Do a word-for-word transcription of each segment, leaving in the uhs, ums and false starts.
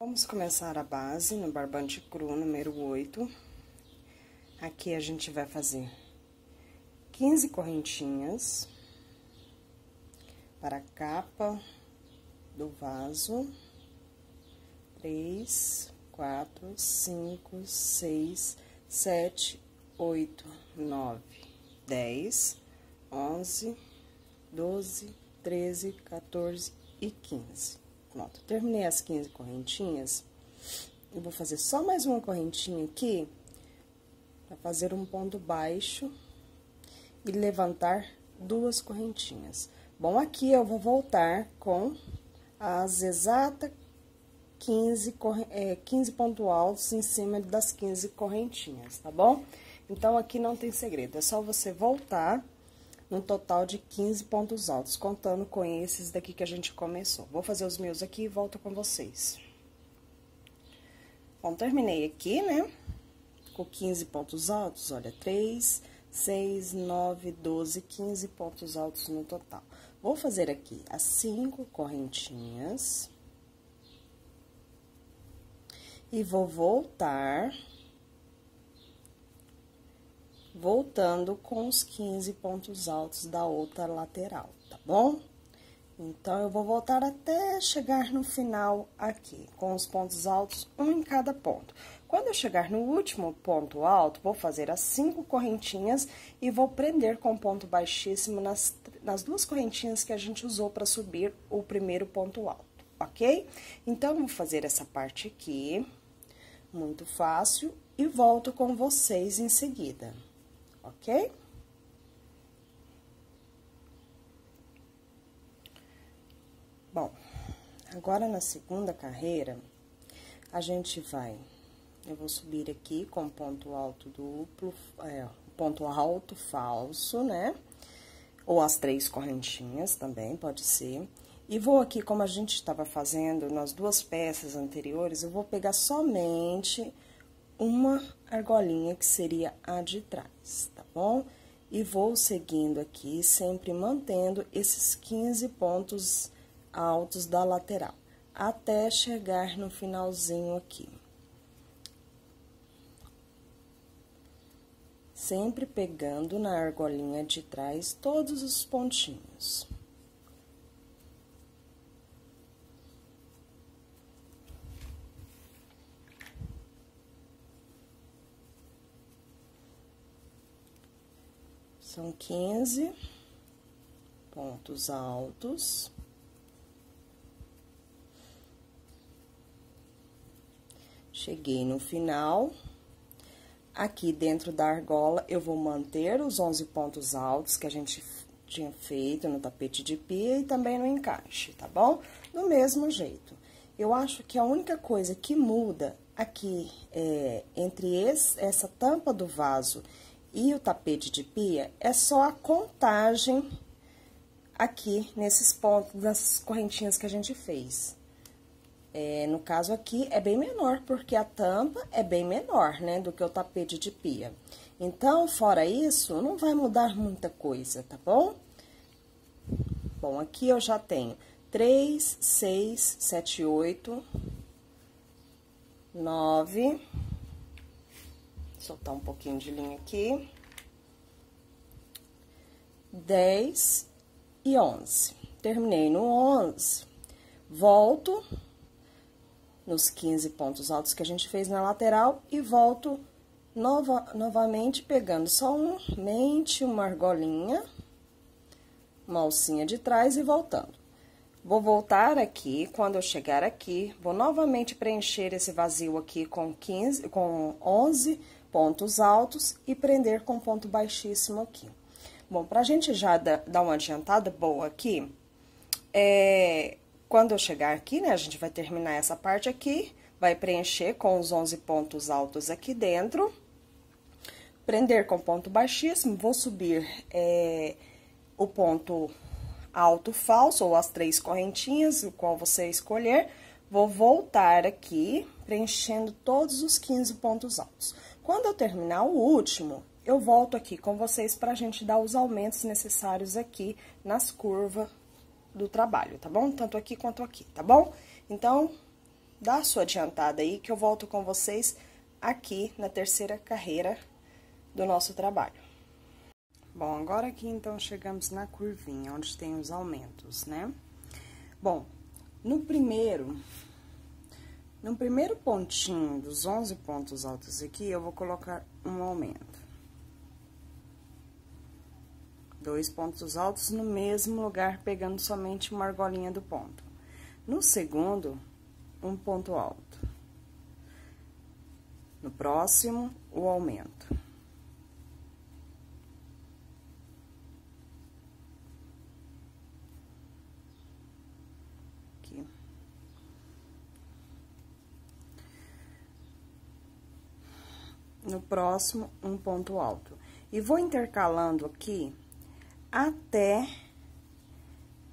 Vamos começar a base no barbante cru número oito. Aqui a gente vai fazer quinze correntinhas para a capa do vaso. Três, quatro, cinco, seis, sete, oito, nove, dez, onze, doze, treze, quatorze e quinze. Pronto, terminei as quinze correntinhas. Eu vou fazer só mais uma correntinha aqui, para fazer um ponto baixo e levantar duas correntinhas. Bom, aqui eu vou voltar com as exatas quinze, é, quinze pontos altos em cima das quinze correntinhas, tá bom? Então, aqui não tem segredo, é só você voltar no total de quinze pontos altos, contando com esses daqui que a gente começou. Vou fazer os meus aqui e volto com vocês. Bom, terminei aqui, né? Com quinze pontos altos, olha, três, seis, nove, doze, quinze pontos altos no total. Vou fazer aqui as cinco correntinhas. E vou voltar... voltando com os quinze pontos altos da outra lateral, tá bom? Então, eu vou voltar até chegar no final aqui, com os pontos altos, um em cada ponto. Quando eu chegar no último ponto alto, vou fazer as cinco correntinhas e vou prender com ponto baixíssimo nas, nas duas correntinhas que a gente usou para subir o primeiro ponto alto, ok? Então, eu vou fazer essa parte aqui, muito fácil, e volto com vocês em seguida. Ok? Bom, agora na segunda carreira, a gente vai... Eu vou subir aqui com ponto alto duplo, é, ponto alto falso, né? Ou as três correntinhas também, pode ser. E vou aqui, como a gente estava fazendo nas duas peças anteriores, eu vou pegar somente... uma argolinha que seria a de trás, tá bom? E vou seguindo aqui, sempre mantendo esses quinze pontos altos da lateral, até chegar no finalzinho aqui. Sempre pegando na argolinha de trás todos os pontinhos. São quinze pontos altos. Cheguei no final. Aqui dentro da argola, eu vou manter os onze pontos altos que a gente tinha feito no tapete de pia e também no encaixe, tá bom? Do mesmo jeito. Eu acho que a única coisa que muda aqui, é, entre esse, essa tampa do vaso... e o tapete de pia é só a contagem aqui nesses pontos, nas correntinhas que a gente fez. É, no caso aqui é bem menor, porque a tampa é bem menor, né, do que o tapete de pia. Então, fora isso, não vai mudar muita coisa, tá bom? Bom, aqui eu já tenho três, seis, sete, oito, nove... Soltar um pouquinho de linha aqui. dez e onze. Terminei no onze. Volto nos quinze pontos altos que a gente fez na lateral e volto nova, novamente pegando somente uma argolinha, uma alcinha de trás e voltando. Vou voltar aqui, quando eu chegar aqui, vou novamente preencher esse vazio aqui com quinze, com onze pontos altos e prender com ponto baixíssimo aqui. Bom, pra gente já dar uma adiantada boa aqui, é, quando eu chegar aqui, né, a gente vai terminar essa parte aqui, vai preencher com os onze pontos altos aqui dentro, prender com ponto baixíssimo, vou subir é, o ponto alto falso, ou as três correntinhas, o qual você escolher, vou voltar aqui, preenchendo todos os quinze pontos altos. Quando eu terminar o último, eu volto aqui com vocês pra gente dar os aumentos necessários aqui nas curvas do trabalho, tá bom? Tanto aqui quanto aqui, tá bom? Então, dá a sua adiantada aí que eu volto com vocês aqui na terceira carreira do nosso trabalho. Bom, agora aqui, então, chegamos na curvinha, onde tem os aumentos, né? Bom, no primeiro, no primeiro pontinho dos onze pontos altos aqui, eu vou colocar um aumento. Dois pontos altos no mesmo lugar, pegando somente uma argolinha do ponto. No segundo, um ponto alto. No próximo, o aumento. No próximo, um ponto alto. E vou intercalando aqui até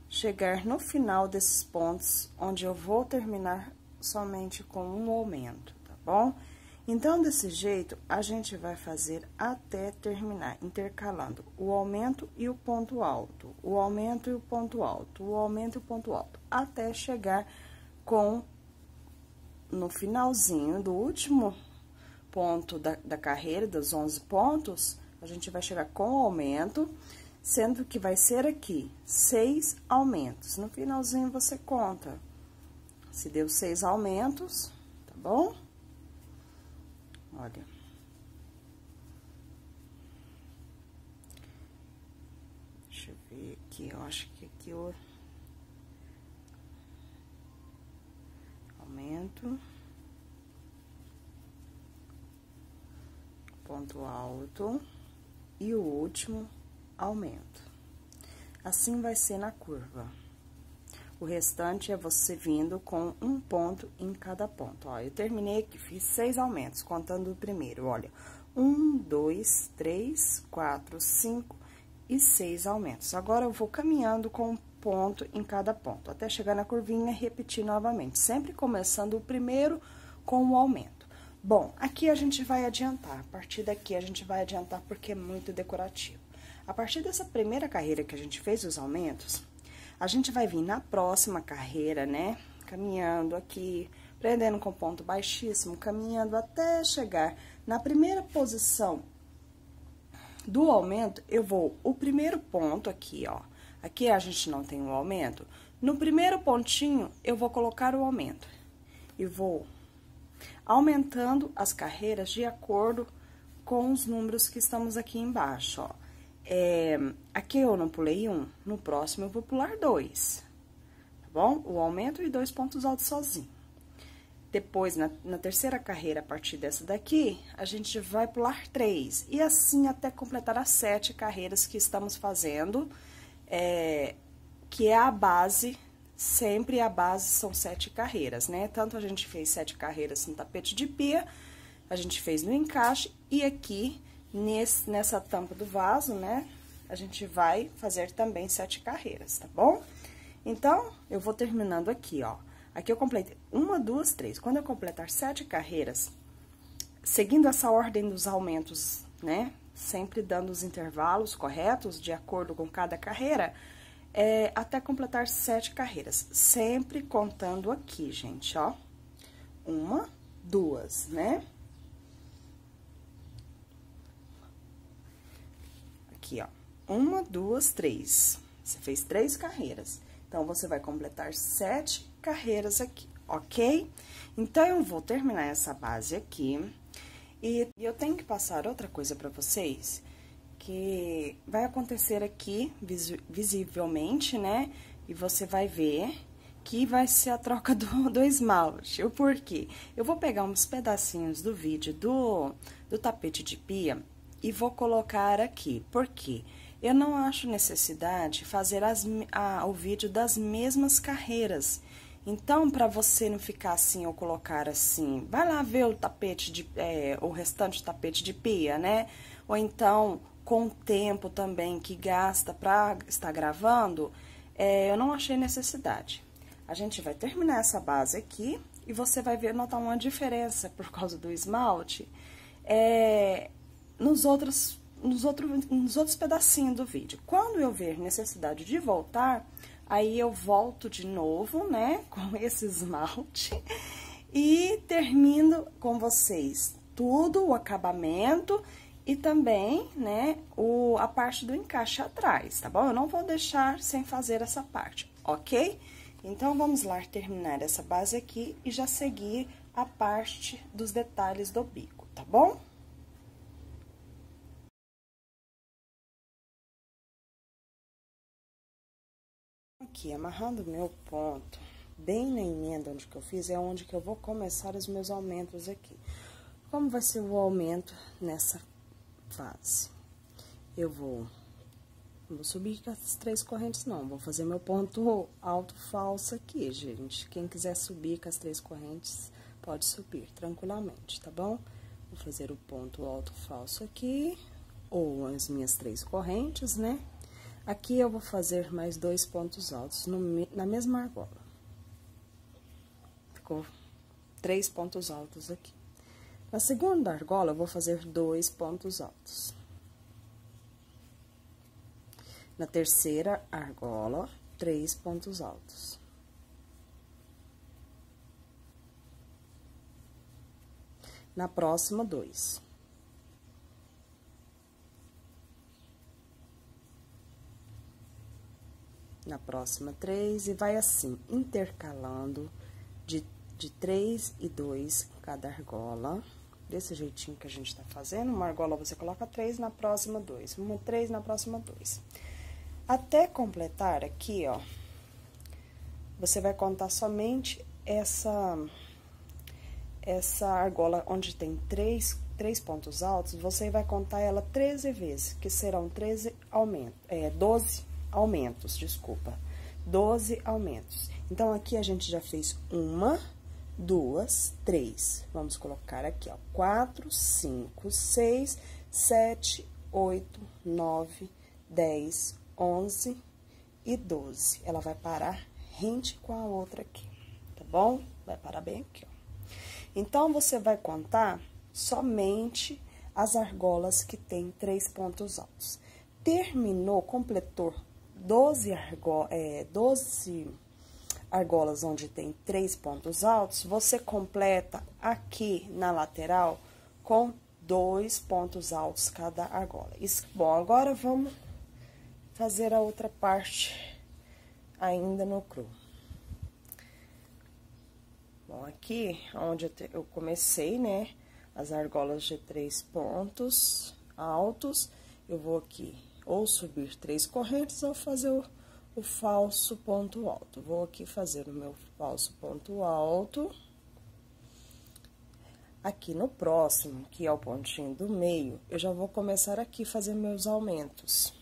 chegar no final desses pontos, onde eu vou terminar somente com um aumento, tá bom? Então, desse jeito, a gente vai fazer até terminar, intercalando o aumento e o ponto alto, o aumento e o ponto alto, o aumento e o ponto alto, até chegar com, no finalzinho do último ponto da, da carreira, dos onze pontos, a gente vai chegar com aumento, sendo que vai ser aqui seis aumentos. No finalzinho, você conta se deu seis aumentos, tá bom? Olha. Deixa eu ver aqui, eu acho que aqui o aumento. Ponto alto e o último aumento. Assim vai ser na curva. O restante é você vindo com um ponto em cada ponto. Ó, eu terminei aqui, fiz seis aumentos, contando o primeiro. Olha, um, dois, três, quatro, cinco e seis aumentos. Agora, eu vou caminhando com um ponto em cada ponto, até chegar na curvinha e repetir novamente. Sempre começando o primeiro com o aumento. Bom, aqui a gente vai adiantar, a partir daqui a gente vai adiantar porque é muito decorativo. A partir dessa primeira carreira que a gente fez os aumentos, a gente vai vir na próxima carreira, né? Caminhando aqui, prendendo com ponto baixíssimo, caminhando até chegar na primeira posição do aumento, eu vou o primeiro ponto aqui, ó. Aqui a gente não tem um aumento. No primeiro pontinho, eu vou colocar o aumento e vou aumentando as carreiras de acordo com os números que estamos aqui embaixo, ó. É, aqui eu não pulei um, no próximo eu vou pular dois, tá bom? O aumento e dois pontos altos sozinho. Depois, na, na terceira carreira, a partir dessa daqui, a gente vai pular três. E assim até completar as sete carreiras que estamos fazendo, é, que é a base... Sempre a base são sete carreiras, né? Tanto a gente fez sete carreiras no tapete de pia, a gente fez no encaixe, e aqui, nesse, nessa tampa do vaso, né? A gente vai fazer também sete carreiras, tá bom? Então, eu vou terminando aqui, ó. Aqui eu completei uma, duas, três. Quando eu completar sete carreiras, seguindo essa ordem dos aumentos, né? Sempre dando os intervalos corretos, de acordo com cada carreira... É, até completar sete carreiras, sempre contando aqui, gente, ó. Uma, duas, né? Aqui, ó. Uma, duas, três. Você fez três carreiras. Então, você vai completar sete carreiras aqui, ok? Então, eu vou terminar essa base aqui. E eu tenho que passar outra coisa pra vocês... que vai acontecer aqui, visivelmente, né? E você vai ver que vai ser a troca do, do esmalte. O porquê? Eu vou pegar uns pedacinhos do vídeo do, do tapete de pia e vou colocar aqui. Por quê? Eu não acho necessidade fazer as, a, o vídeo das mesmas carreiras. Então, pra você não ficar assim, ou colocar assim, vai lá ver o tapete de, é, o restante do tapete de pia, né? Ou então... com o tempo também que gasta para estar gravando, é, eu não achei necessidade. A gente vai terminar essa base aqui e você vai ver, notar uma diferença por causa do esmalte é, nos outros, nos outros, nos outros pedacinhos do vídeo. Quando eu ver necessidade de voltar, aí eu volto de novo, né, com esse esmalte e termino com vocês tudo, o acabamento e também, né, o, a parte do encaixe atrás, tá bom? Eu não vou deixar sem fazer essa parte, ok? Então, vamos lá terminar essa base aqui e já seguir a parte dos detalhes do bico, tá bom? Aqui, amarrando o meu ponto, bem na emenda onde que eu fiz, é onde que eu vou começar os meus aumentos aqui. Como vai ser o aumento nessa fase? Eu vou, não vou subir as três correntes, não. Vou fazer meu ponto alto falso aqui, gente. Quem quiser subir com as três correntes, pode subir tranquilamente, tá bom? Vou fazer o ponto alto falso aqui, ou as minhas três correntes, né? Aqui eu vou fazer mais dois pontos altos no, na mesma argola. Ficou três pontos altos aqui. Na segunda argola, eu vou fazer dois pontos altos. Na terceira argola, três pontos altos. Na próxima, dois. Na próxima, três, e vai assim, intercalando de, de três e dois cada argola. Desse jeitinho que a gente tá fazendo, uma argola você coloca três, na próxima, dois. Uma, três, na próxima, dois. Até completar aqui, ó, você vai contar somente essa, essa argola onde tem três, três pontos altos, você vai contar ela treze vezes, que serão treze aumentos, é, doze aumentos, desculpa, doze aumentos. Então, aqui a gente já fez uma, duas, três. Vamos colocar aqui, ó, quatro, cinco, seis, sete, oito, nove, dez, onze e doze. Ela vai parar rente com a outra aqui, tá bom? Vai parar bem aqui, ó. Então, você vai contar somente as argolas que tem três pontos altos. Terminou, completou doze, argo, é, doze argolas onde tem três pontos altos, você completa aqui na lateral com dois pontos altos cada argola. Isso. Bom, agora vamos fazer a outra parte ainda no cru. Bom, aqui onde eu comecei, né, as argolas de três pontos altos, eu vou aqui ou subir três correntes ou fazer o, o falso ponto alto. Vou aqui fazer o meu falso ponto alto. Aqui no próximo, que é o pontinho do meio, eu já vou começar aqui fazer meus aumentos.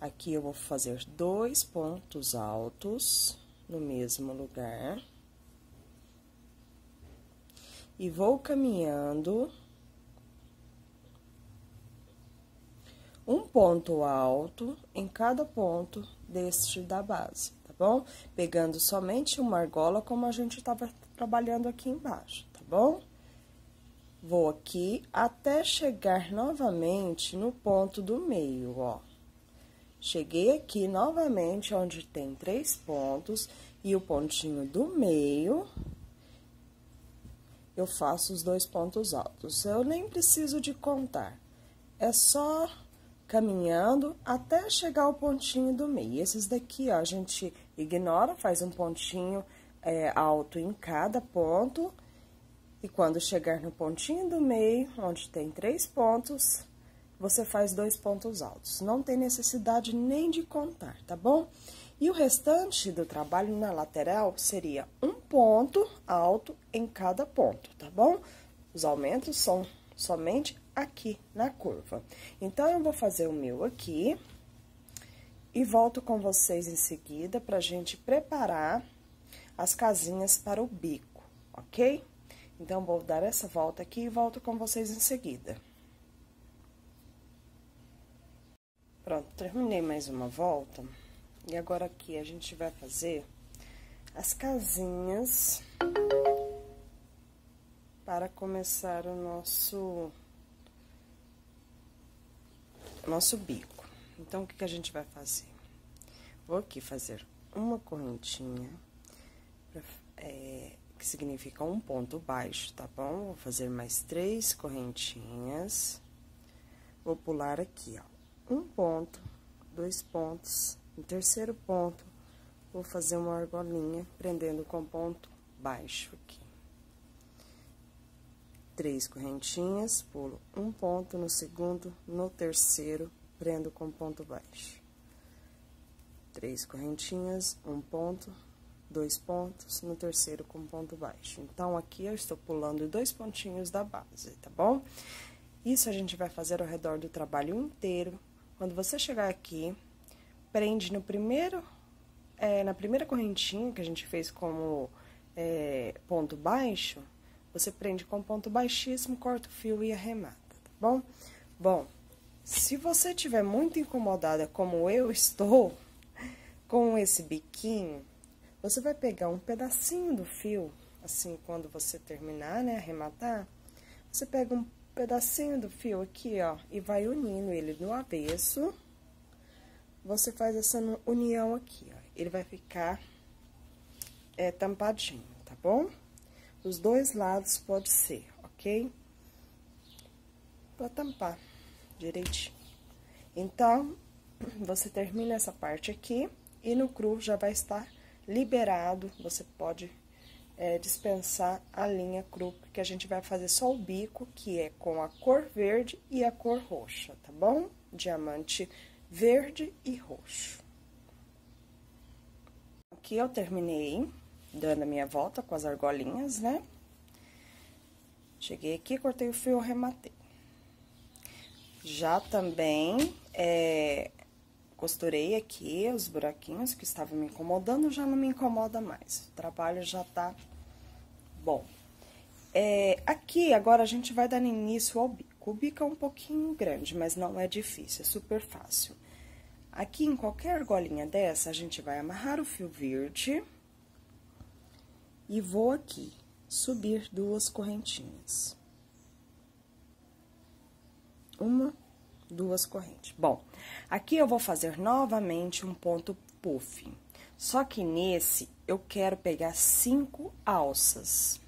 Aqui eu vou fazer dois pontos altos no mesmo lugar. E vou caminhando um ponto alto em cada ponto deste da base, tá bom? Pegando somente uma argola, como a gente estava trabalhando aqui embaixo, tá bom? Vou aqui até chegar novamente no ponto do meio, ó. Cheguei aqui novamente, onde tem três pontos, e o pontinho do meio, eu faço os dois pontos altos. Eu nem preciso de contar, é só caminhando até chegar ao pontinho do meio. E esses daqui, ó, a gente ignora, faz um pontinho é, alto em cada ponto, e quando chegar no pontinho do meio, onde tem três pontos, você faz dois pontos altos, não tem necessidade nem de contar, tá bom? E o restante do trabalho na lateral seria um ponto alto em cada ponto, tá bom? Os aumentos são somente aqui na curva. Então, eu vou fazer o meu aqui e volto com vocês em seguida pra gente preparar as casinhas para o bico, ok? Então, vou dar essa volta aqui e volto com vocês em seguida. Pronto, terminei mais uma volta, e agora aqui a gente vai fazer as casinhas para começar o nosso nosso bico. Então, o que que a gente vai fazer? Vou aqui fazer uma correntinha, é, que significa um ponto baixo, tá bom? Vou fazer mais três correntinhas. Vou pular aqui, ó, um ponto, dois pontos, no terceiro ponto, vou fazer uma argolinha prendendo com ponto baixo aqui. Três correntinhas, pulo um ponto no segundo, no terceiro, prendo com ponto baixo. Três correntinhas, um ponto, dois pontos, no terceiro com ponto baixo. Então, aqui eu estou pulando dois pontinhos da base, tá bom? Isso a gente vai fazer ao redor do trabalho inteiro. Quando você chegar aqui, prende no primeiro, é, na primeira correntinha que a gente fez como é, ponto baixo, você prende com ponto baixíssimo, corta o fio e arremata, tá bom? Bom, se você estiver muito incomodada, como eu estou, com esse biquinho, você vai pegar um pedacinho do fio, assim, quando você terminar, né, arrematar, você pega um pedacinho do fio aqui, ó, e vai unindo ele no avesso. Você faz essa união aqui, ó. Ele vai ficar é, tampadinho, tá bom? Dos dois lados pode ser, ok? Pra tampar direitinho. Então, você termina essa parte aqui e no cru já vai estar liberado. Você pode É, dispensar a linha cru, porque a gente vai fazer só o bico, que é com a cor verde e a cor roxa, tá bom? Diamante verde e roxo. Aqui eu terminei dando a minha volta com as argolinhas, né? Cheguei aqui, cortei o fio, arrematei. Já também é, costurei aqui os buraquinhos que estavam me incomodando, já não me incomoda mais. O trabalho já tá bom. É, aqui, agora, a gente vai dando início ao bico. O bico é um pouquinho grande, mas não é difícil, é super fácil. Aqui, em qualquer argolinha dessa, a gente vai amarrar o fio verde. E vou aqui subir duas correntinhas. Uma, duas correntes. Bom, aqui eu vou fazer novamente um ponto puff. Só que nesse, eu quero pegar cinco alças.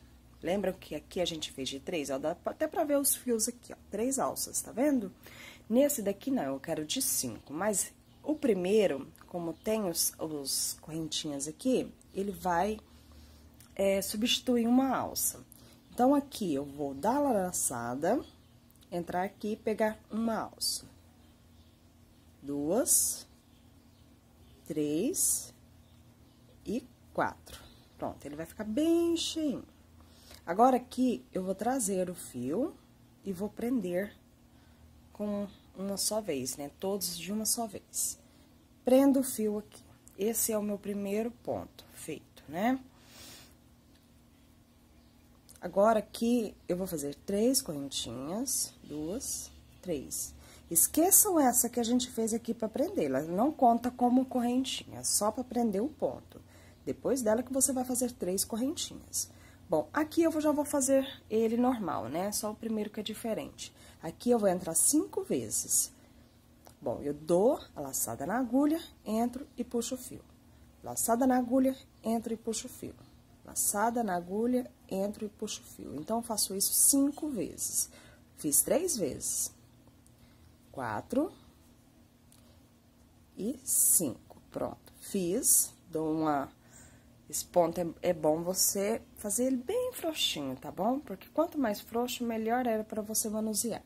Lembra que aqui a gente fez de três? Ó, dá até pra ver os fios aqui, ó. Três alças, tá vendo? Nesse daqui, não, eu quero de cinco. Mas o primeiro, como tem os, os correntinhas aqui, ele vai é, substituir uma alça. Então, aqui eu vou dar a laçada, entrar aqui e pegar uma alça, duas, três e quatro. Pronto, ele vai ficar bem cheinho. Agora, aqui, eu vou trazer o fio e vou prender com uma só vez, né? Todos de uma só vez. Prendo o fio aqui. Esse é o meu primeiro ponto feito, né? Agora, aqui, eu vou fazer três correntinhas, duas, três. Esqueçam essa que a gente fez aqui para prender, ela não conta como correntinha, só para prender o ponto. Depois dela que você vai fazer três correntinhas. Bom, aqui eu já vou fazer ele normal, né? Só o primeiro que é diferente. Aqui eu vou entrar cinco vezes. Bom, eu dou a laçada na agulha, entro e puxo o fio. Laçada na agulha, entro e puxo o fio. Laçada na agulha, entro e puxo o fio. Então, eu faço isso cinco vezes. Fiz três vezes. Quatro. E cinco. Pronto. Fiz. Dou uma... Esse ponto é, é bom você fazer ele bem frouxinho, tá bom? Porque quanto mais frouxo, melhor era pra você manusear.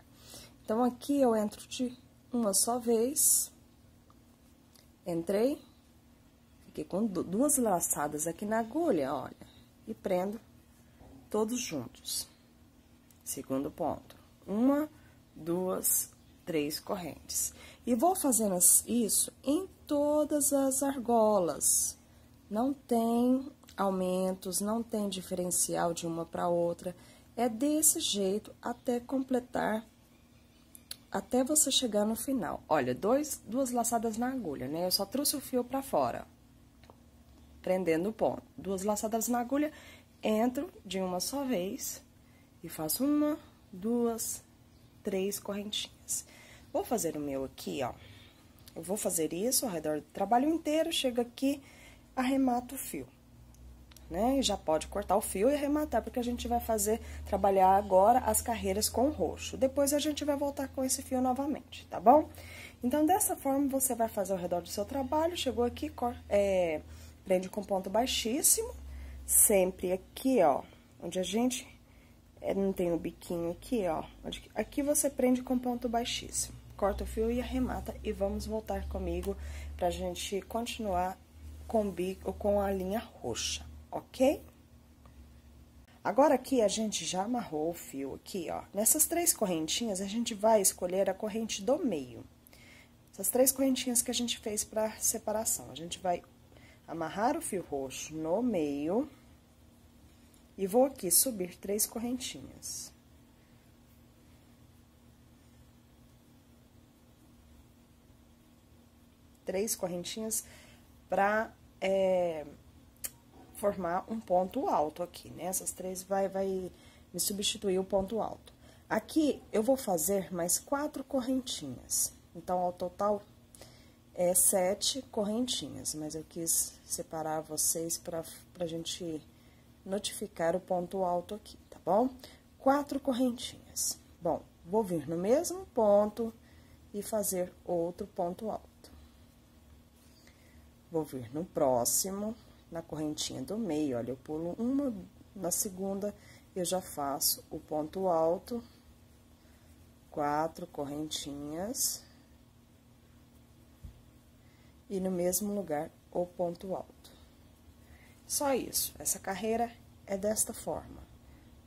Então, aqui eu entro de uma só vez. Entrei. Fiquei com duas laçadas aqui na agulha, olha. E prendo todos juntos. Segundo ponto. Uma, duas, três correntes. E vou fazendo isso em todas as argolas. Não tem aumentos, não tem diferencial de uma para outra. É desse jeito até completar, até você chegar no final. Olha, dois, duas laçadas na agulha, né? Eu só trouxe o fio para fora. prendendo o ponto. Duas laçadas na agulha, entro de uma só vez e faço uma, duas, três correntinhas. Vou fazer o meu aqui, ó. Eu vou fazer isso ao redor do trabalho inteiro, chego aqui, arremato o fio, né? E já pode cortar o fio e arrematar, porque a gente vai fazer, trabalhar agora as carreiras com roxo. Depois a gente vai voltar com esse fio novamente, tá bom? Então, dessa forma, você vai fazer ao redor do seu trabalho, chegou aqui, é, prende com ponto baixíssimo, sempre aqui, ó, onde a gente, é, não tem o biquinho aqui, ó, onde, aqui você prende com ponto baixíssimo. Corta o fio e arremata, e vamos voltar comigo pra gente continuar com, bico, com a linha roxa, ok? Agora, aqui, a gente já amarrou o fio aqui, ó. Nessas três correntinhas, a gente vai escolher a corrente do meio. Essas três correntinhas que a gente fez pra separação. A gente vai amarrar o fio roxo no meio e vou aqui subir três correntinhas. Três correntinhas pra é, formar um ponto alto aqui, né? Essas três vai, vai me substituir o ponto alto. Aqui, eu vou fazer mais quatro correntinhas. Então, ao total, é sete correntinhas, mas eu quis separar vocês pra, pra gente notificar o ponto alto aqui, tá bom? Quatro correntinhas. Bom, vou vir no mesmo ponto e fazer outro ponto alto. Vou vir no próximo, na correntinha do meio, olha, eu pulo uma, na segunda eu já faço o ponto alto, quatro correntinhas, e no mesmo lugar o ponto alto. Só isso, essa carreira é desta forma.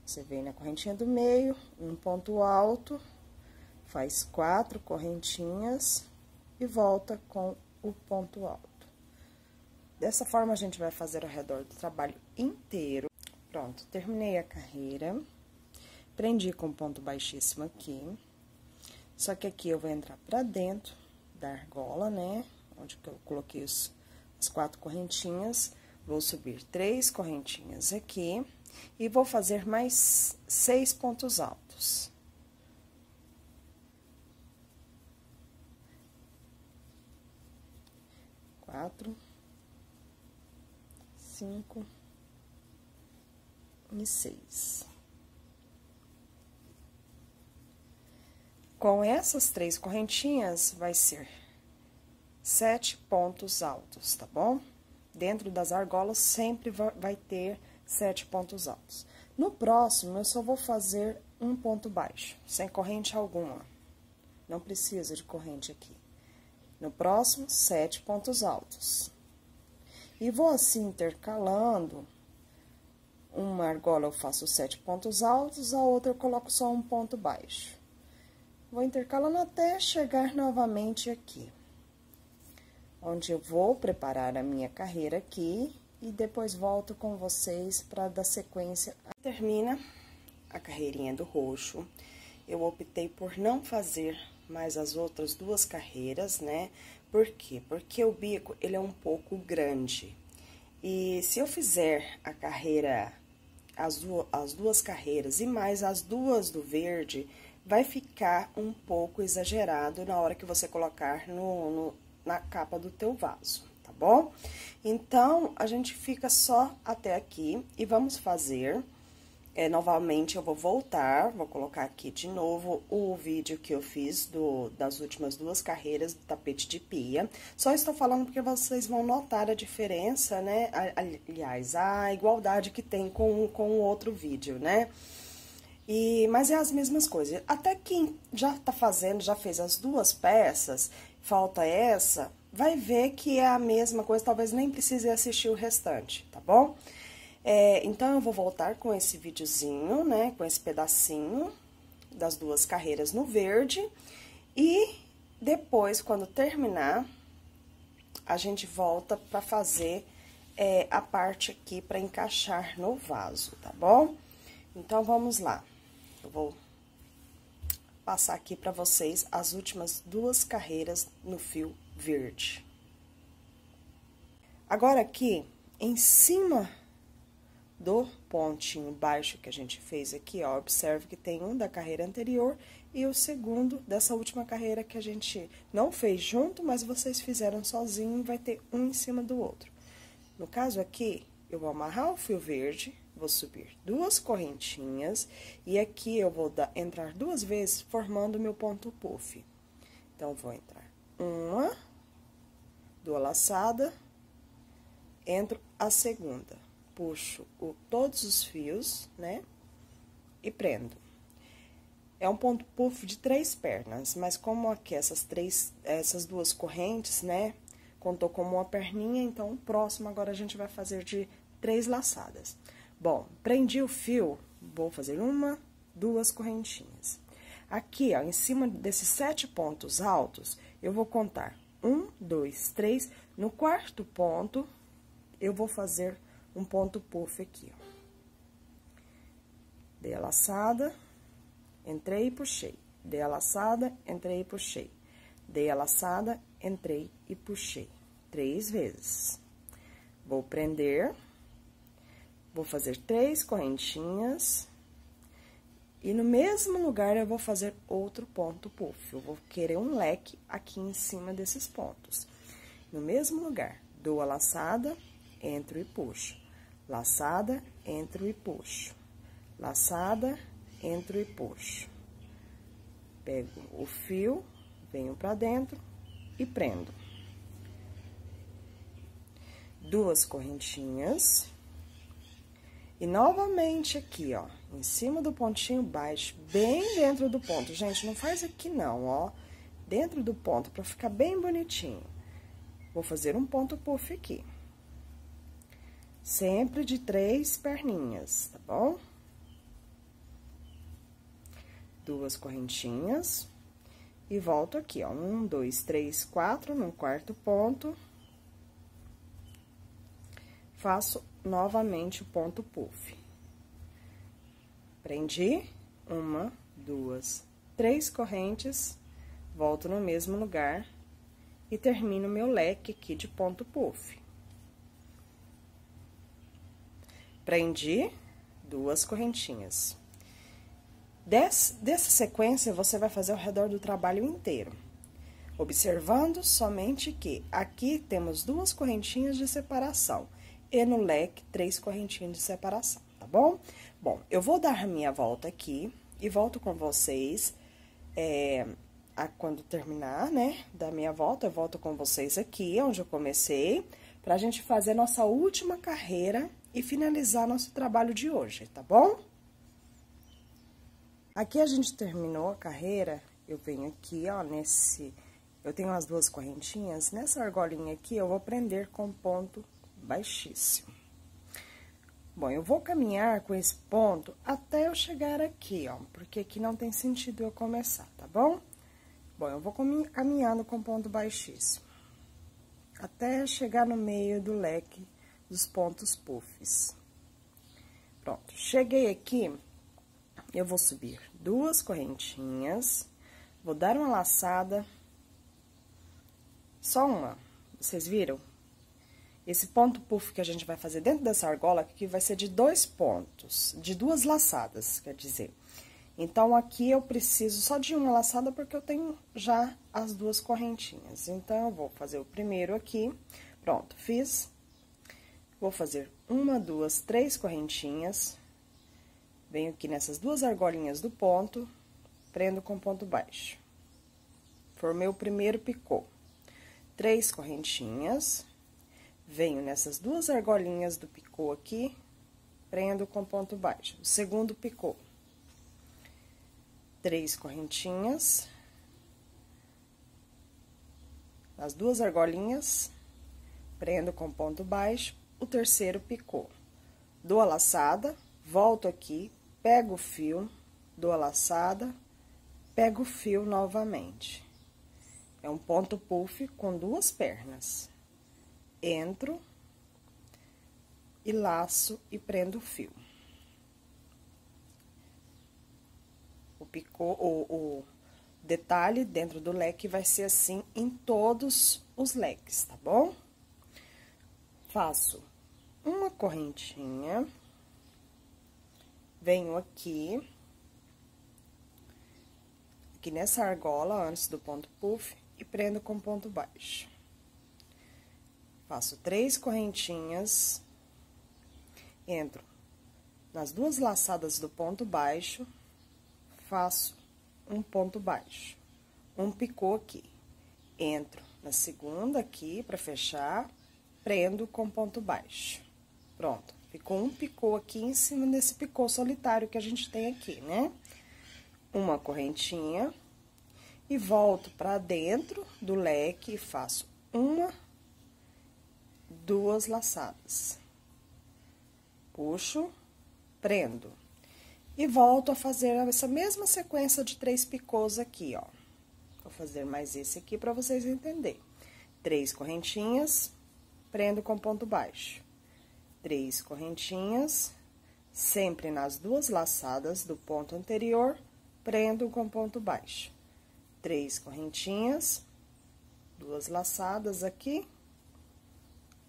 Você vem na correntinha do meio, um ponto alto, faz quatro correntinhas e volta com o ponto alto. Dessa forma, a gente vai fazer ao redor do trabalho inteiro. Pronto, terminei a carreira. Prendi com ponto baixíssimo aqui. Só que aqui eu vou entrar pra dentro da argola, né? Onde que eu coloquei os, as quatro correntinhas. Vou subir três correntinhas aqui. E vou fazer mais seis pontos altos. Quatro. Cinco e seis. Com essas três correntinhas, vai ser sete pontos altos, tá bom? Dentro das argolas, sempre vai ter sete pontos altos. No próximo, eu só vou fazer um ponto baixo, sem corrente alguma. Não precisa de corrente aqui. No próximo, sete pontos altos. E vou assim intercalando, uma argola eu faço sete pontos altos, a outra eu coloco só um ponto baixo. Vou intercalando até chegar novamente aqui, onde eu vou preparar a minha carreira aqui e depois volto com vocês para dar sequência. Termina a carreirinha do roxo, eu optei por não fazer mais as outras duas carreiras, né? Por quê? Porque o bico, ele é um pouco grande. E se eu fizer a carreira, as duas, as duas carreiras e mais as duas do verde, vai ficar um pouco exagerado na hora que você colocar no, no, na capa do teu vaso, tá bom? Então, a gente fica só até aqui e vamos fazer... É, novamente, eu vou voltar, vou colocar aqui de novo o vídeo que eu fiz do, das últimas duas carreiras do tapete de pia. Só estou falando porque vocês vão notar a diferença, né? Aliás, a igualdade que tem com, com o outro vídeo, né? E, mas é as mesmas coisas. Até quem já tá fazendo, já fez as duas peças, falta essa, vai ver que é a mesma coisa, talvez nem precise assistir o restante, tá bom? É, então, eu vou voltar com esse videozinho, né, com esse pedacinho das duas carreiras no verde. E depois, quando terminar, a gente volta pra fazer é, a parte aqui pra encaixar no vaso, tá bom? Então, vamos lá. Eu vou passar aqui pra vocês as últimas duas carreiras no fio verde. Agora aqui... em cima do pontinho baixo que a gente fez aqui, ó. Observe que tem um da carreira anterior e o segundo dessa última carreira que a gente não fez junto, mas vocês fizeram sozinho, vai ter um em cima do outro. No caso aqui, eu vou amarrar o fio verde, vou subir duas correntinhas e aqui eu vou dar, entrar duas vezes formando o meu ponto puff. Então, vou entrar uma, duas laçadas, entro a segunda, puxo o, todos os fios, né, e prendo. É um ponto puff de três pernas, mas como aqui essas três, essas duas correntes, né, contou como uma perninha, então o próximo agora a gente vai fazer de três laçadas. Bom, prendi o fio, vou fazer uma, duas correntinhas. Aqui, ó, em cima desses sete pontos altos, eu vou contar um, dois, três. No quarto ponto, eu vou fazer um ponto puff aqui, ó. Dei a laçada, entrei e puxei. Dei a laçada, entrei e puxei. Dei a laçada, entrei e puxei. Três vezes. Vou prender. Vou fazer três correntinhas e no mesmo lugar eu vou fazer outro ponto puff. Eu vou querer um leque aqui em cima desses pontos. No mesmo lugar, dou a laçada, entro e puxo. Laçada, entro e puxo. Laçada, entro e puxo. Pego o fio, venho pra dentro e prendo. Duas correntinhas. E novamente aqui, ó, em cima do pontinho baixo, bem dentro do ponto. Gente, não faz aqui não, ó. Dentro do ponto, pra ficar bem bonitinho. Vou fazer um ponto puff aqui. Sempre de três perninhas, tá bom? Duas correntinhas. E volto aqui, ó. Um, dois, três, quatro, no quarto ponto. Faço novamente o ponto puff. Prendi uma, duas, três correntes, volto no mesmo lugar e termino meu leque aqui de ponto puff. Prendi duas correntinhas. Des, dessa sequência, você vai fazer ao redor do trabalho inteiro. Observando somente que aqui temos duas correntinhas de separação. E no leque, três correntinhas de separação, tá bom? Bom, eu vou dar minha volta aqui e volto com vocês, é, a, quando terminar, né, da minha volta, eu volto com vocês aqui, onde eu comecei, pra gente fazer nossa última carreira e finalizar nosso trabalho de hoje, tá bom? Aqui a gente terminou a carreira, eu venho aqui, ó, nesse... Eu tenho as duas correntinhas, nessa argolinha aqui eu vou prender com ponto baixíssimo. Bom, eu vou caminhar com esse ponto até eu chegar aqui, ó, porque aqui não tem sentido eu começar, tá bom? Bom, eu vou caminhando com ponto baixíssimo, até chegar no meio do leque dos pontos puffs. Pronto, cheguei aqui, eu vou subir duas correntinhas, vou dar uma laçada, só uma, vocês viram? Esse ponto puff que a gente vai fazer dentro dessa argola aqui vai ser de dois pontos, de duas laçadas, quer dizer. Então, aqui eu preciso só de uma laçada porque eu tenho já as duas correntinhas. Então, eu vou fazer o primeiro aqui, pronto, fiz. Vou fazer uma, duas, três correntinhas. Venho aqui nessas duas argolinhas do ponto, prendo com ponto baixo. Formei o primeiro picô. Três correntinhas. Venho nessas duas argolinhas do picô aqui, prendo com ponto baixo. O segundo picô. Três correntinhas. Nas duas argolinhas, prendo com ponto baixo. O terceiro picô. Dou a laçada, volto aqui, pego o fio, dou a laçada, pego o fio novamente. É um ponto puff com duas pernas. Entro e laço e prendo o fio. O picô, o, o detalhe dentro do leque vai ser assim em todos os leques, tá bom? Faço correntinha, venho aqui, aqui nessa argola antes do ponto puff e prendo com ponto baixo. Faço três correntinhas, entro nas duas laçadas do ponto baixo, faço um ponto baixo, um picô aqui, entro na segunda aqui para fechar, prendo com ponto baixo. Pronto, ficou um picô aqui em cima desse picô solitário que a gente tem aqui, né? Uma correntinha e volto para dentro do leque e faço uma, duas laçadas, puxo, prendo e volto a fazer essa mesma sequência de três picôs aqui, ó. Vou fazer mais esse aqui para vocês entenderem. Três correntinhas, prendo com ponto baixo, três correntinhas, sempre nas duas laçadas do ponto anterior, prendo com ponto baixo, três correntinhas, duas laçadas aqui,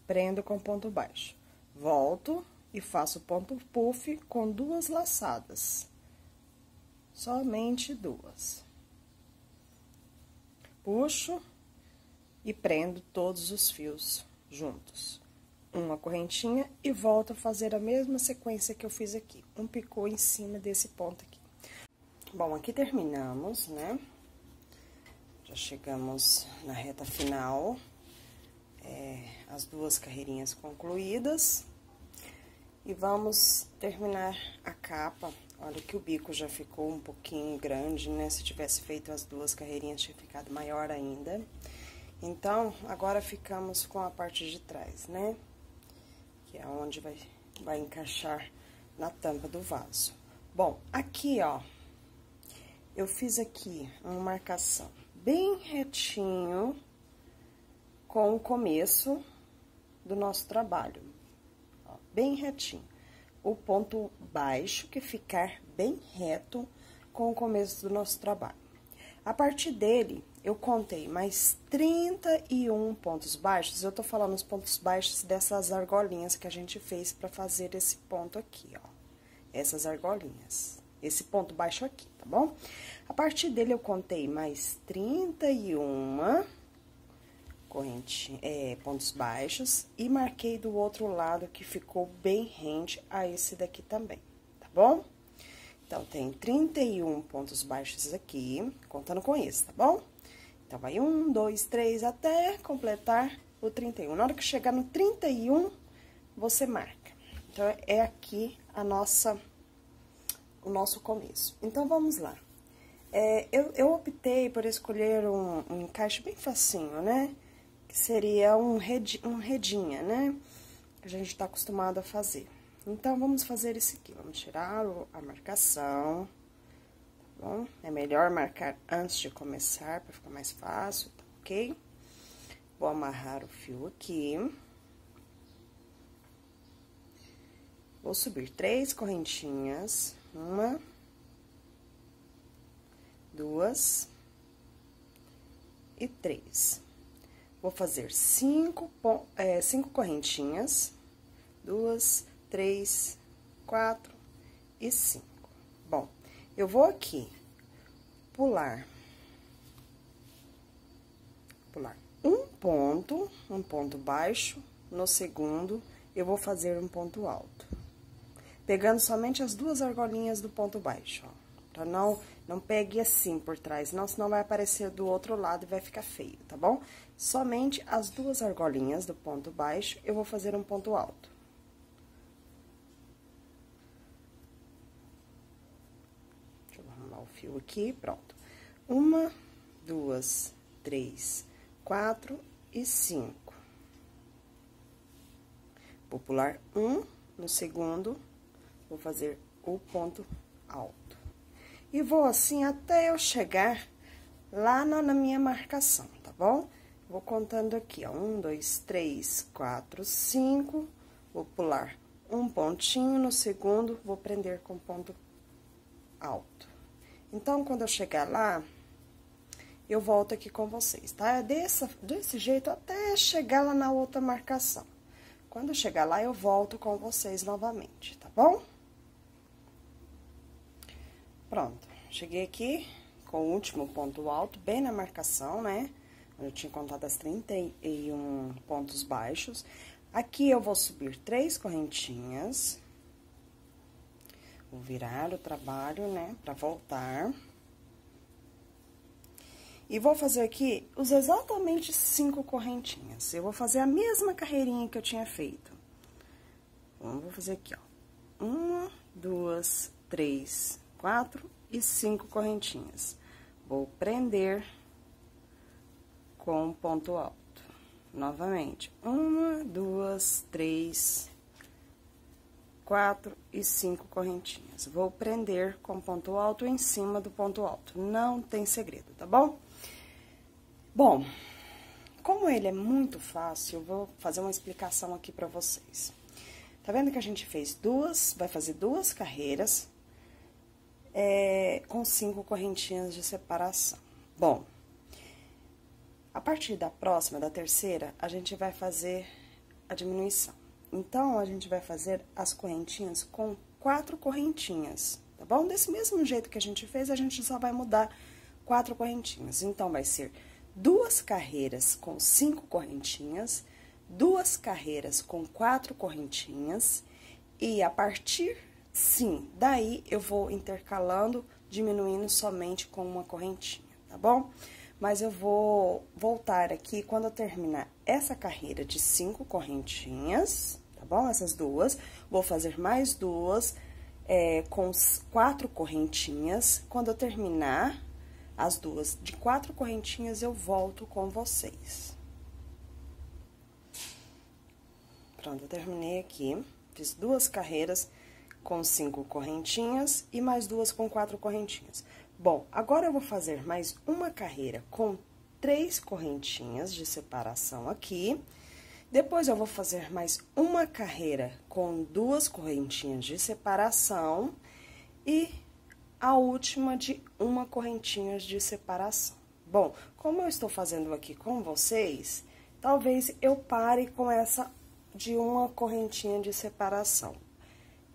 prendo com ponto baixo, volto e faço ponto puff com duas laçadas, somente duas. Puxo e prendo todos os fios juntos. Uma correntinha e volto a fazer a mesma sequência que eu fiz aqui, um picô em cima desse ponto aqui. Bom, aqui terminamos, né? Já chegamos na reta final. É, as duas carreirinhas concluídas. E vamos terminar a capa. Olha que o bico já ficou um pouquinho grande, né? Se tivesse feito as duas carreirinhas, tinha ficado maior ainda. Então, agora ficamos com a parte de trás, né? Que é onde vai, vai encaixar na tampa do vaso. Bom, aqui, ó, eu fiz aqui uma marcação bem retinho com o começo do nosso trabalho, ó, bem retinho. O ponto baixo que ficar bem reto com o começo do nosso trabalho. A partir dele, eu contei mais trinta e um pontos baixos. Eu tô falando os pontos baixos dessas argolinhas que a gente fez para fazer esse ponto aqui, ó. Essas argolinhas, esse ponto baixo aqui, tá bom? A partir dele, eu contei mais trinta e um corrente, é, pontos baixos e marquei do outro lado que ficou bem rente a esse daqui também, tá bom? Então, tem trinta e um pontos baixos aqui, contando com esse, tá bom? Então, vai um, dois, três, até completar o trinta e um. Na hora que chegar no trinta e um, você marca. Então, é aqui a nossa, o nosso começo. Então, vamos lá. É, eu, eu optei por escolher um, um encaixe bem facinho, né? Seria um, redi, um redinha, né? Que a gente tá acostumado a fazer. Então, vamos fazer isso aqui. Vamos tirar a marcação, tá bom? É melhor marcar antes de começar, pra ficar mais fácil, tá ok? Vou amarrar o fio aqui. Vou subir três correntinhas. Uma, duas e três. Vou fazer cinco, é, cinco correntinhas, duas, três, quatro e cinco. Bom, eu vou aqui pular, pular um ponto, um ponto baixo, no segundo eu vou fazer um ponto alto. Pegando somente as duas argolinhas do ponto baixo, ó. Então, não, não pegue assim por trás, não, senão vai aparecer do outro lado e vai ficar feio, tá bom? Somente as duas argolinhas do ponto baixo, eu vou fazer um ponto alto. Deixa eu arrumar o fio aqui, pronto. Uma, duas, três, quatro e cinco. Vou pular um, no segundo, vou fazer o ponto alto. E vou assim até eu chegar lá na, na minha marcação, tá bom? Vou contando aqui, ó, um, dois, três, quatro, cinco, vou pular um pontinho, no segundo vou prender com ponto alto. Então, quando eu chegar lá, eu volto aqui com vocês, tá? É dessa, desse jeito até chegar lá na outra marcação. Quando eu chegar lá, eu volto com vocês novamente, tá bom? Pronto, cheguei aqui com o último ponto alto, bem na marcação, né? Eu tinha contado as trinta e um pontos baixos. Aqui eu vou subir três correntinhas. Vou virar o trabalho, né, pra voltar. E vou fazer aqui os exatamente cinco correntinhas. Eu vou fazer a mesma carreirinha que eu tinha feito. Então, eu vou fazer aqui, ó. Uma, duas, três, quatro e cinco correntinhas. Vou prender com ponto alto. Novamente. Uma, duas, três, quatro e cinco correntinhas. Vou prender com ponto alto em cima do ponto alto. Não tem segredo, tá bom? Bom, como ele é muito fácil, eu vou fazer uma explicação aqui pra vocês. Tá vendo que a gente fez duas, vai fazer duas carreiras, é, com cinco correntinhas de separação. Bom, a partir da próxima, da terceira, a gente vai fazer a diminuição. Então, a gente vai fazer as correntinhas com quatro correntinhas, tá bom? Desse mesmo jeito que a gente fez, a gente só vai mudar quatro correntinhas. Então, vai ser duas carreiras com cinco correntinhas, duas carreiras com quatro correntinhas, e a partir, sim, daí eu vou intercalando, diminuindo somente com uma correntinha, tá bom? Mas eu vou voltar aqui quando eu terminar essa carreira de cinco correntinhas, tá bom? Essas duas, vou fazer mais duas, é, com quatro correntinhas, quando eu terminar as duas de quatro correntinhas, eu volto com vocês. Pronto, eu terminei aqui. Fiz duas carreiras com cinco correntinhas e mais duas com quatro correntinhas. Bom, agora eu vou fazer mais uma carreira com três correntinhas de separação aqui. Depois, eu vou fazer mais uma carreira com duas correntinhas de separação e a última de uma correntinha de separação. Bom, como eu estou fazendo aqui com vocês, talvez eu pare com essa de uma correntinha de separação.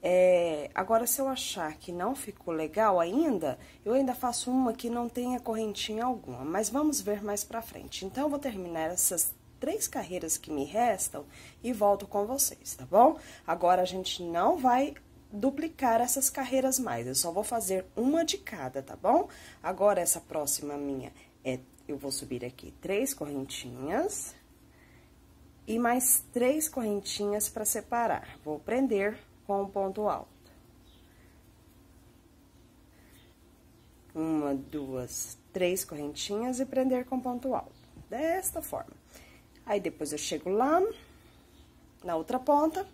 É, agora, se eu achar que não ficou legal ainda, eu ainda faço uma que não tenha correntinha alguma, mas vamos ver mais pra frente. Então, eu vou terminar essas três carreiras que me restam e volto com vocês, tá bom? Agora, a gente não vai duplicar essas carreiras mais, eu só vou fazer uma de cada, tá bom? Agora, essa próxima minha é, eu vou subir aqui três correntinhas e mais três correntinhas para separar. Vou prender com um ponto alto. Uma, duas, três correntinhas e prender com ponto alto, desta forma. Aí, depois eu chego lá, na outra ponta,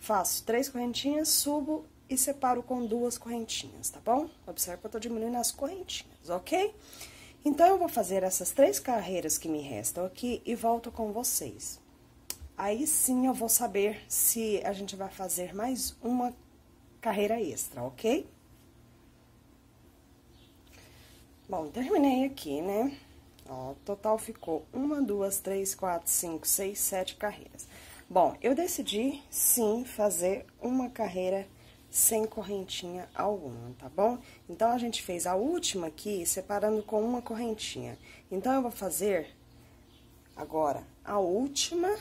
faço três correntinhas, subo e separo com duas correntinhas, tá bom? Observe que eu tô diminuindo as correntinhas, ok? Então, eu vou fazer essas três carreiras que me restam aqui e volto com vocês. Aí, sim, eu vou saber se a gente vai fazer mais uma carreira extra, ok? Bom, terminei aqui, né? Ó, total ficou uma, duas, três, quatro, cinco, seis, sete carreiras. Bom, eu decidi, sim, fazer uma carreira sem correntinha alguma, tá bom? Então, a gente fez a última aqui, separando com uma correntinha. Então, eu vou fazer agora a última,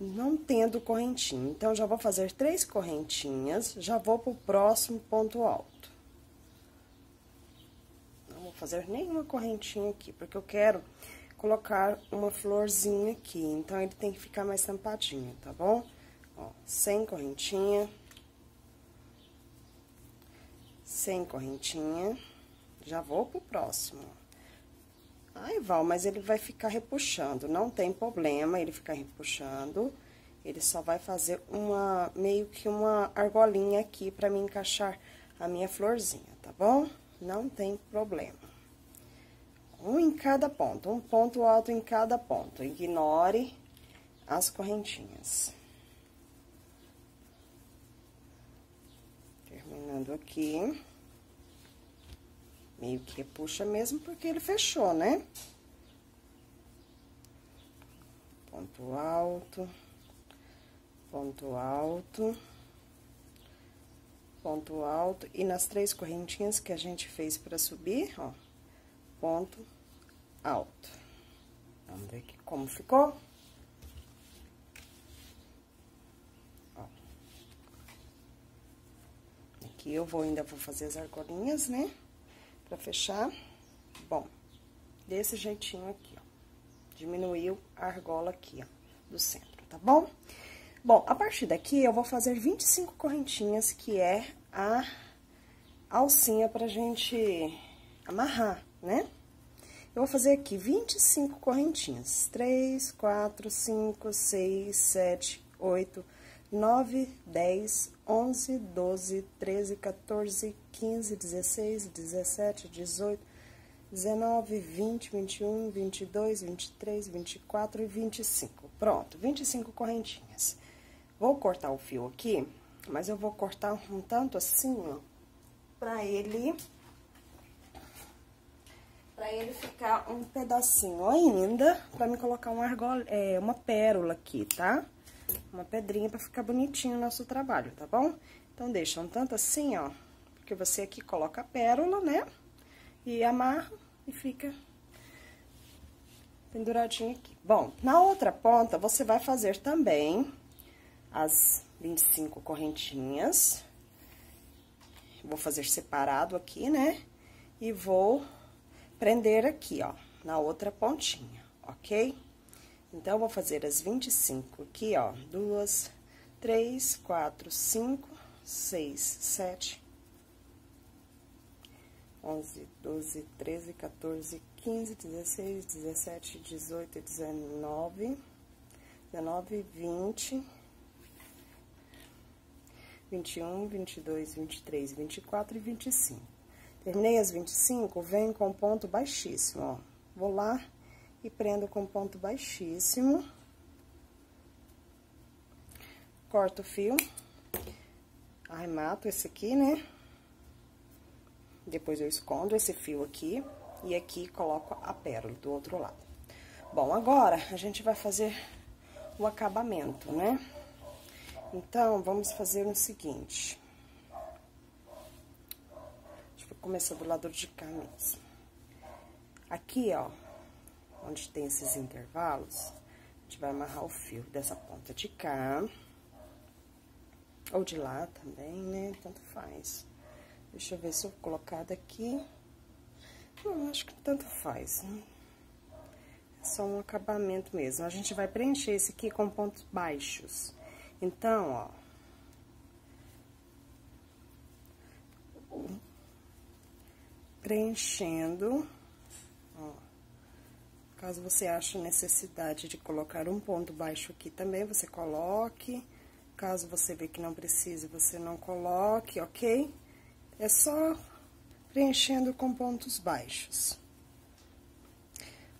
não tendo correntinha. Então, já vou fazer três correntinhas, já vou pro próximo ponto alto. Não vou fazer nenhuma correntinha aqui, porque eu quero colocar uma florzinha aqui, então ele tem que ficar mais tampadinho, tá bom? Ó, sem correntinha, sem correntinha, já vou pro próximo. Ai, Val, mas ele vai ficar repuxando, não tem problema ele ficar repuxando, ele só vai fazer uma, meio que uma argolinha aqui pra mim encaixar a minha florzinha, tá bom? Não tem problema. Um em cada ponto, um ponto alto em cada ponto. Ignore as correntinhas. Terminando aqui. Meio que puxa mesmo, porque ele fechou, né? ponto alto, ponto alto, ponto alto, e nas três correntinhas que a gente fez pra subir, ó, ponto alto. Vamos ver aqui como ficou. Ó. Aqui eu vou, ainda vou fazer as argolinhas, né? Pra fechar. Bom, desse jeitinho aqui, ó. Diminuiu a argola aqui, ó, do centro, tá bom? Bom, a partir daqui, eu vou fazer vinte e cinco correntinhas, que é a alcinha pra gente amarrar, né? Eu vou fazer aqui vinte e cinco correntinhas. três, quatro, cinco, seis, sete, oito, nove, dez, onze, doze, treze, quatorze, quinze, dezesseis, dezessete, dezoito, dezenove, vinte, vinte e um, vinte e dois, vinte e três, vinte e quatro e vinte e cinco. Pronto, vinte e cinco correntinhas. Vou cortar o fio aqui, mas eu vou cortar um tanto assim, ó, pra ele... Pra ele ficar um pedacinho ainda, pra me colocar uma argola, é, uma pérola aqui, tá? Uma pedrinha pra ficar bonitinho o nosso trabalho, tá bom? Então, deixa um tanto assim, ó, porque você aqui coloca a pérola, né? E amarra e fica penduradinho aqui. Bom, na outra ponta, você vai fazer também as vinte e cinco correntinhas. Vou fazer separado aqui, né? E vou... prender aqui, ó, na outra pontinha, ok? Então, eu vou fazer as vinte e cinco aqui, ó, duas, três, quatro, cinco, seis, sete, onze, doze, treze, quatorze, quinze, dezesseis, dezessete, dezoito, dezenove, dezenove, vinte, vinte e um, vinte e dois, vinte e três, vinte e quatro e vinte e cinco. Terminei as vinte e cinco, venho com ponto baixíssimo, ó. Vou lá e prendo com ponto baixíssimo. Corto o fio. Arremato esse aqui, né? Depois eu escondo esse fio aqui. E aqui coloco a pérola do outro lado. Bom, agora a gente vai fazer o acabamento, né? Então, vamos fazer o seguinte... Começar do lado de cá mesmo. Aqui, ó, onde tem esses intervalos, a gente vai amarrar o fio dessa ponta de cá. Ou de lá também, né? Tanto faz. Deixa eu ver se eu colocar daqui. Não, acho que tanto faz, né? É só um acabamento mesmo. A gente vai preencher esse aqui com pontos baixos. Então, ó... preenchendo, ó, caso você ache necessidade de colocar um ponto baixo aqui também, você coloque, caso você vê que não precisa, você não coloque, ok? É só preenchendo com pontos baixos.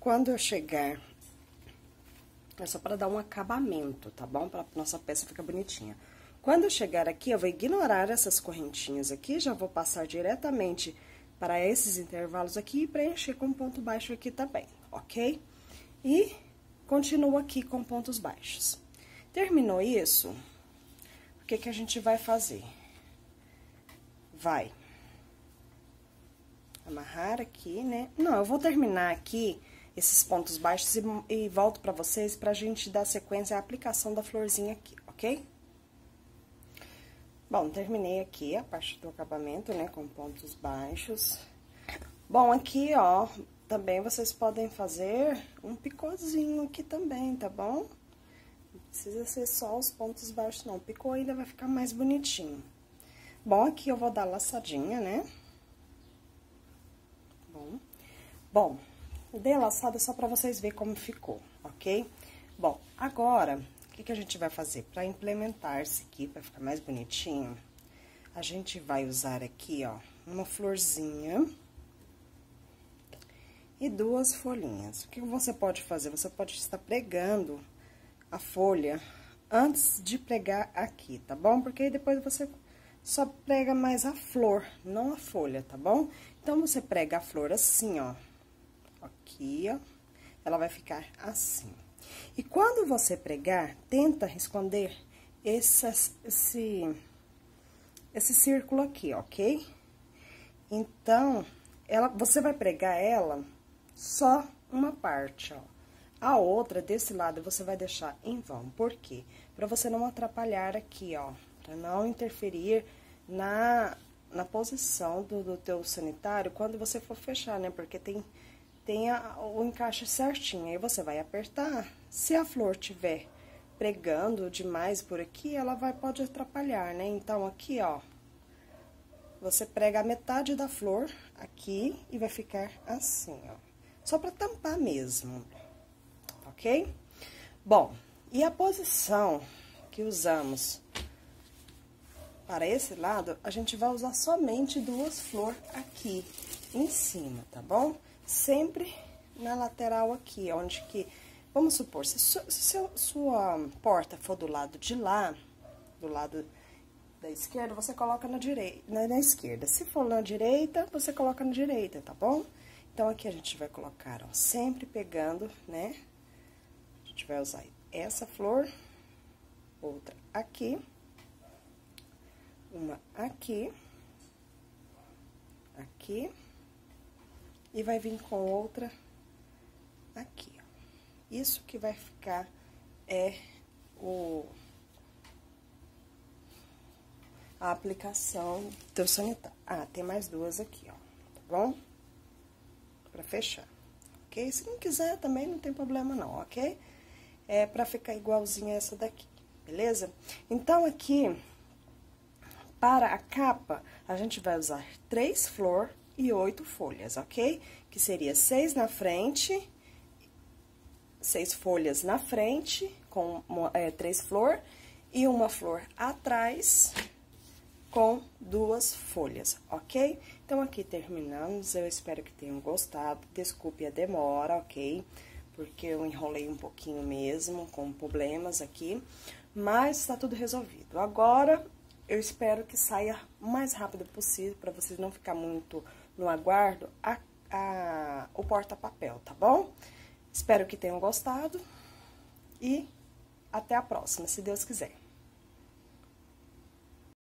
Quando eu chegar, é só para dar um acabamento, tá bom? Para nossa peça ficar bonitinha. Quando eu chegar aqui, eu vou ignorar essas correntinhas aqui, já vou passar diretamente... para esses intervalos aqui e preencher com ponto baixo aqui também, ok? E continuo aqui com pontos baixos. Terminou isso, o que que a gente vai fazer? Vai amarrar aqui, né? Não, eu vou terminar aqui esses pontos baixos e, e volto pra vocês pra gente dar sequência à aplicação da florzinha aqui, ok? Bom, terminei aqui a parte do acabamento, né, com pontos baixos. Bom, aqui, ó, também vocês podem fazer um picôzinho aqui também, tá bom? Não precisa ser só os pontos baixos, não. O picô ainda vai ficar mais bonitinho. Bom, aqui eu vou dar laçadinha, né? Bom, bom, eu dei a laçada só pra vocês verem como ficou, ok? Bom, agora... o que que a gente vai fazer? Para implementar isso aqui, para ficar mais bonitinho, a gente vai usar aqui, ó, uma florzinha e duas folhinhas. O que você pode fazer? Você pode estar pregando a folha antes de pregar aqui, tá bom? Porque aí depois você só prega mais a flor, não a folha, tá bom? Então, você prega a flor assim, ó, aqui, ó, ela vai ficar assim. E quando você pregar, tenta esconder essas, esse, esse círculo aqui, ok? Então, ela, você vai pregar ela só uma parte, ó. A outra, desse lado, você vai deixar em vão. Por quê? Pra você não atrapalhar aqui, ó. Pra não interferir na, na posição do, do teu sanitário quando você for fechar, né? Porque tem... tenha o encaixe certinho, aí você vai apertar. Se a flor tiver pregando demais por aqui, ela vai, pode atrapalhar, né? Então, aqui, ó, você prega a metade da flor aqui e vai ficar assim, ó. Só pra tampar mesmo, ok? Bom, e a posição que usamos para esse lado, a gente vai usar somente duas flores aqui em cima, tá bom? Sempre na lateral aqui, onde que, vamos supor, se sua, se sua porta for do lado de lá, do lado da esquerda, você coloca na direita, na, na esquerda. Se for na direita, você coloca na direita, tá bom? Então, aqui a gente vai colocar, ó, sempre pegando, né? A gente vai usar essa flor, outra aqui, uma aqui, aqui. E vai vir com outra aqui, ó. Isso que vai ficar é o... a aplicação do teu sanitário. Ah, tem mais duas aqui, ó, tá bom? Pra fechar, ok? Se não quiser também não tem problema não, ok? É pra ficar igualzinha essa daqui, beleza? Então, aqui, para a capa, a gente vai usar três flores e oito folhas, ok? Que seria seis na frente, seis folhas na frente, com é, três flor, e uma flor atrás, com duas folhas, ok? Então, aqui terminamos, eu espero que tenham gostado, desculpe a demora, ok? Porque eu enrolei um pouquinho mesmo, com problemas aqui, mas tá tudo resolvido. Agora, eu espero que saia o mais rápido possível, pra vocês não ficar muito... no aguardo a, a, o porta-papel, tá bom? Espero que tenham gostado e até a próxima, se Deus quiser.